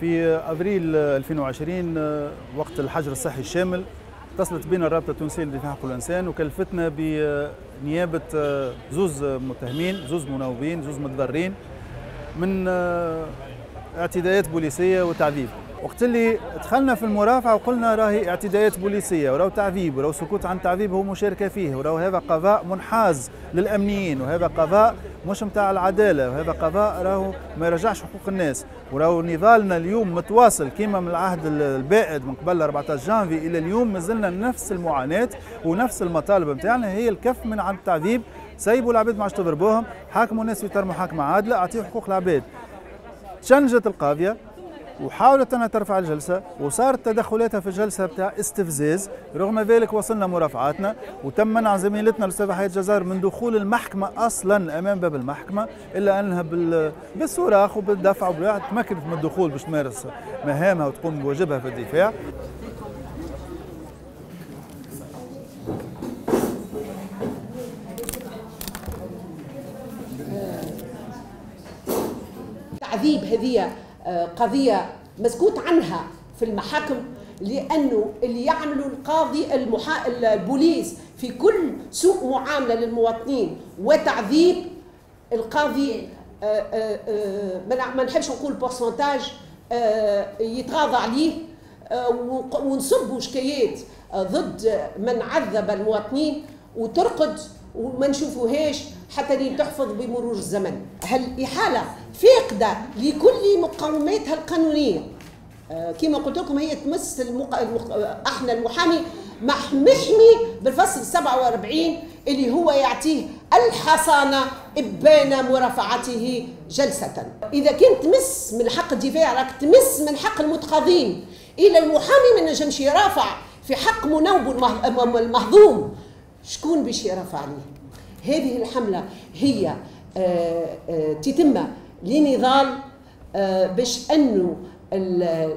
في أبريل 2020 وقت الحجر الصحي الشامل اتصلت بنا الرابطة التونسية للدفاع عن حقوق الإنسان وكلفتنا بنيابة زوز متهمين، زوز مناوبين، زوز متضررين من اعتداءات بوليسية وتعذيب. وقت اللي دخلنا في المرافعة وقلنا راهي اعتداءات بوليسية وراهو تعذيب وراهو سكوت عن تعذيب هو مشاركة فيه، وراهو هذا قضاء منحاز للأمنيين، وهذا قضاء مش متاع العدالة، وهذا قضاء راهو ما يرجعش حقوق الناس، وراهو نضالنا اليوم متواصل كيما من العهد البائد من قبل 14 جانفي إلى اليوم، مازلنا نفس المعاناة ونفس المطالب نتاعنا هي الكف من عن التعذيب. سيبوا العباد ما عادش تضربوهم، حاكموا الناس في إطار محاكمة عادلة، أعطيوا حقوق العباد. تشنجت القاضية وحاولت أنها ترفع الجلسة وصارت تدخلاتها في الجلسة بتاع استفزاز، رغم ذلك وصلنا مرافعاتنا وتم منع زميلتنا الأستاذة حياة الجزار من دخول المحكمة أصلا أمام باب المحكمة، إلا أنها بالصراخ وبالدفع وبالواحد تمكنت من الدخول باش تمارس مهامها وتقوم بواجبها في الدفاع. تعذيب هذه قضية مسكوت عنها في المحاكم، لأنه اللي يعملوا القاضي البوليس في كل سوء معاملة للمواطنين وتعذيب القاضي ما نحبش نقول بورسنتاج يتغاضى عليه، ونصبوا شكايات ضد من عذب المواطنين وترقد وما نشوفوهاش حتى لين تحفظ بمرور الزمن. هالإحالة فاقدة لكل مقوماتها القانونية. كما قلت لكم هي تمس احنا المحامي محمي بالفصل 47 اللي هو يعطيه الحصانة إبان مرافعته جلسة. إذا كنت تمس من حق الدفاع راك تمس من حق المتقاضين، إلى المحامي ما نجمش يرافع في حق منوب المهضوم، شكون باش يرفع عليه؟ هذه الحملة هي تتم لنضال باش أنه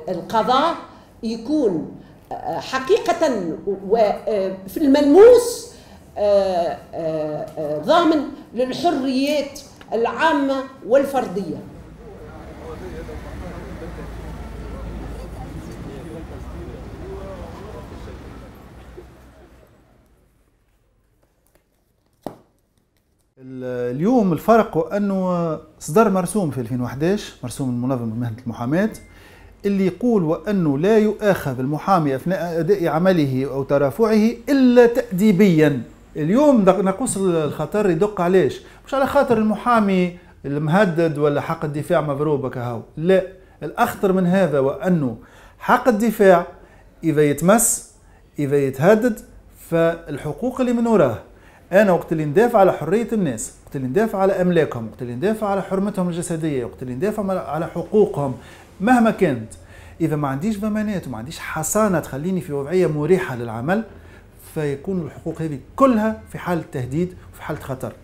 القضاء يكون حقيقة وفي الملموس ضامن للحريات العامة والفردية. اليوم الفرق هو أنه صدر مرسوم في 2011 مرسوم المنظمة لمهنة المحاماة اللي يقول وأنه لا يؤاخذ المحامي أثناء أداء عمله أو ترافعه إلا تأديبيا. اليوم نقص الخطر يدق علاش؟ مش على خاطر المحامي المهدد ولا حق الدفاع مضروب كهو، لا، الأخطر من هذا وأنه حق الدفاع إذا يتمس إذا يتهدد فالحقوق اللي من وراه. أنا وقت اللي ندافع على حرية الناس، وقت اللي ندافع على أملاكهم، وقت اللي ندافع على حرمتهم الجسدية، وقت اللي ندافع على حقوقهم مهما كانت، إذا ما عنديش ضمانات وما عنديش حصانة تخليني في وضعية مريحة للعمل، فيكون الحقوق هذه كلها في حالة تهديد وفي حالة خطر.